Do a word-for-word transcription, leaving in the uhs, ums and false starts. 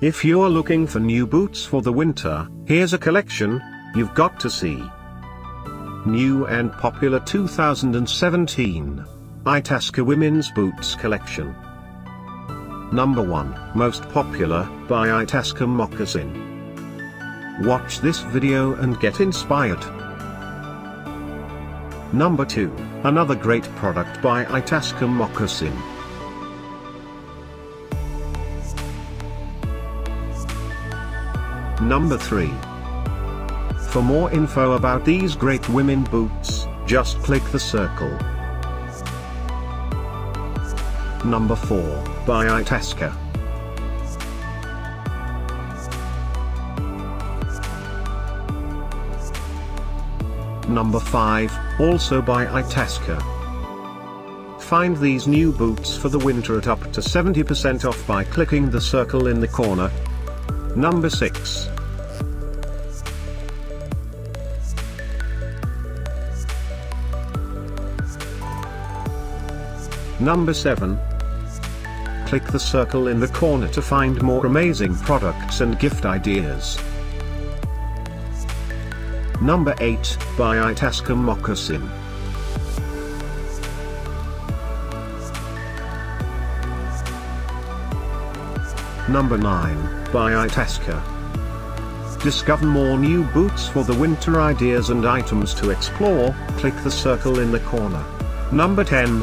If you're looking for new boots for the winter, here's a collection you've got to see. New and popular two thousand seventeen Itasca Women's Boots Collection. Number one, Most Popular, by Itasca Moccasin. Watch this video and get inspired. Number two, Another Great Product by Itasca Moccasin. Number three. For more info about these great women boots, just click the circle. Number four, by Itasca. Number five, also by Itasca. Find these new boots for the winter at up to seventy percent off by clicking the circle in the corner. Number six. Number seven. Click the circle in the corner to find more amazing products and gift ideas. Number eight, by Itasca Moccasin. Number nine, by Itasca. Discover more new boots for the winter ideas and items to explore, click the circle in the corner. Number ten.